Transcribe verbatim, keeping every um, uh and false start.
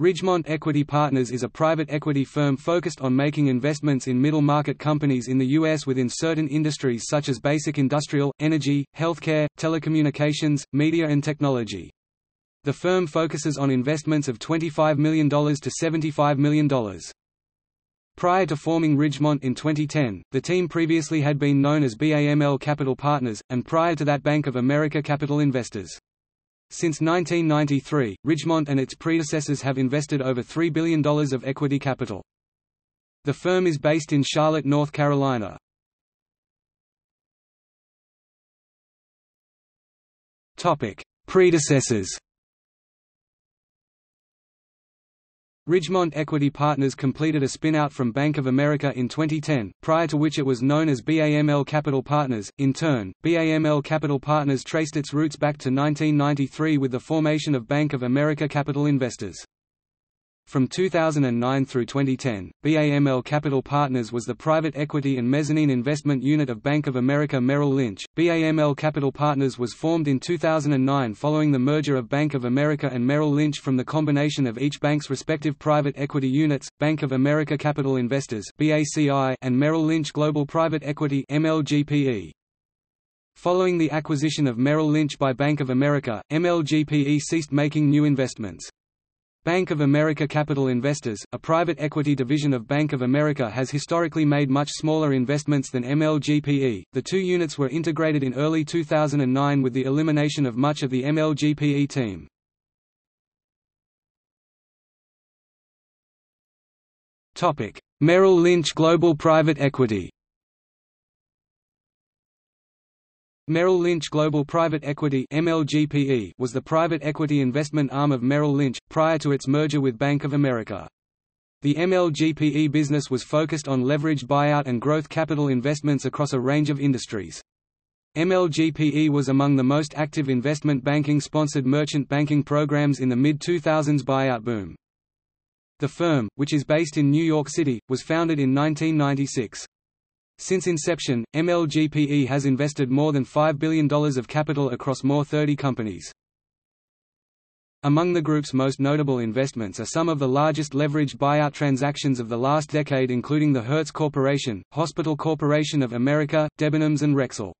Ridgemont Equity Partners is a private equity firm focused on making investments in middle-market companies in the U S within certain industries such as basic industrial, energy, healthcare, telecommunications, media and technology. The firm focuses on investments of twenty-five million dollars to seventy-five million dollars. Prior to forming Ridgemont in twenty ten, the team previously had been known as B A M L Capital Partners, and prior to that Bank of America Capital Investors. Since nineteen ninety-three, Ridgemont and its predecessors have invested over three billion dollars of equity capital. The firm is based in Charlotte, North Carolina. Topic: Predecessors. Ridgemont Equity Partners completed a spin-out from Bank of America in twenty ten, prior to which it was known as B A M L Capital Partners. In turn, B A M L Capital Partners traced its roots back to nineteen ninety-three with the formation of Bank of America Capital Investors. From two thousand nine through twenty ten, B A M L Capital Partners was the private equity and mezzanine investment unit of Bank of America Merrill Lynch. B A M L Capital Partners was formed in two thousand nine following the merger of Bank of America and Merrill Lynch from the combination of each bank's respective private equity units, Bank of America Capital Investors (B A C I) and Merrill Lynch Global Private Equity (M L G P E). Following the acquisition of Merrill Lynch by Bank of America, M L G P E ceased making new investments. Bank of America Capital Investors, a private equity division of Bank of America, has historically made much smaller investments than M L G P E. The two units were integrated in early two thousand nine with the elimination of much of the M L G P E team. Topic: Merrill Lynch Global Private Equity. Merrill Lynch Global Private Equity (M L G P E) was the private equity investment arm of Merrill Lynch, prior to its merger with Bank of America. The M L G P E business was focused on leveraged buyout and growth capital investments across a range of industries. M L G P E was among the most active investment banking-sponsored merchant banking programs in the mid two thousands buyout boom. The firm, which is based in New York City, was founded in nineteen ninety-six. Since inception, M L G P E has invested more than five billion dollars of capital across more thirty companies. Among the group's most notable investments are some of the largest leveraged buyout transactions of the last decade, including the Hertz Corporation, Hospital Corporation of America, Debenhams and Rexall.